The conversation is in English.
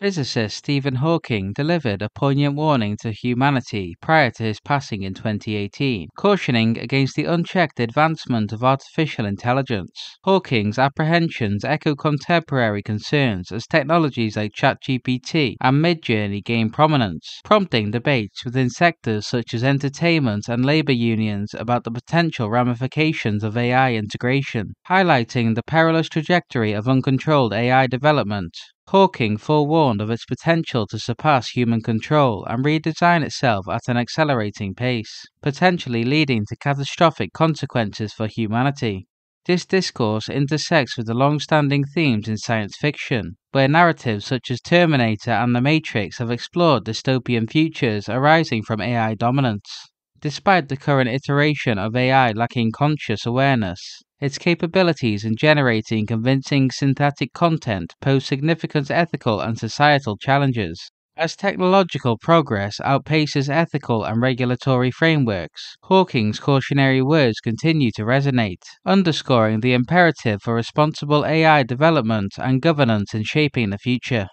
Physicist Stephen Hawking delivered a poignant warning to humanity prior to his passing in 2018, cautioning against the unchecked advancement of artificial intelligence. Hawking's apprehensions echo contemporary concerns as technologies like ChatGPT and Midjourney gain prominence, prompting debates within sectors such as entertainment and labor unions about the potential ramifications of AI integration, highlighting the perilous trajectory of uncontrolled AI development. Hawking forewarned of its potential to surpass human control and redesign itself at an accelerating pace, potentially leading to catastrophic consequences for humanity. This discourse intersects with the long-standing themes in science fiction, where narratives such as Terminator and The Matrix have explored dystopian futures arising from AI dominance. Despite the current iteration of AI lacking conscious awareness, its capabilities in generating convincing synthetic content pose significant ethical and societal challenges. As technological progress outpaces ethical and regulatory frameworks, Hawking's cautionary words continue to resonate, underscoring the imperative for responsible AI development and governance in shaping the future.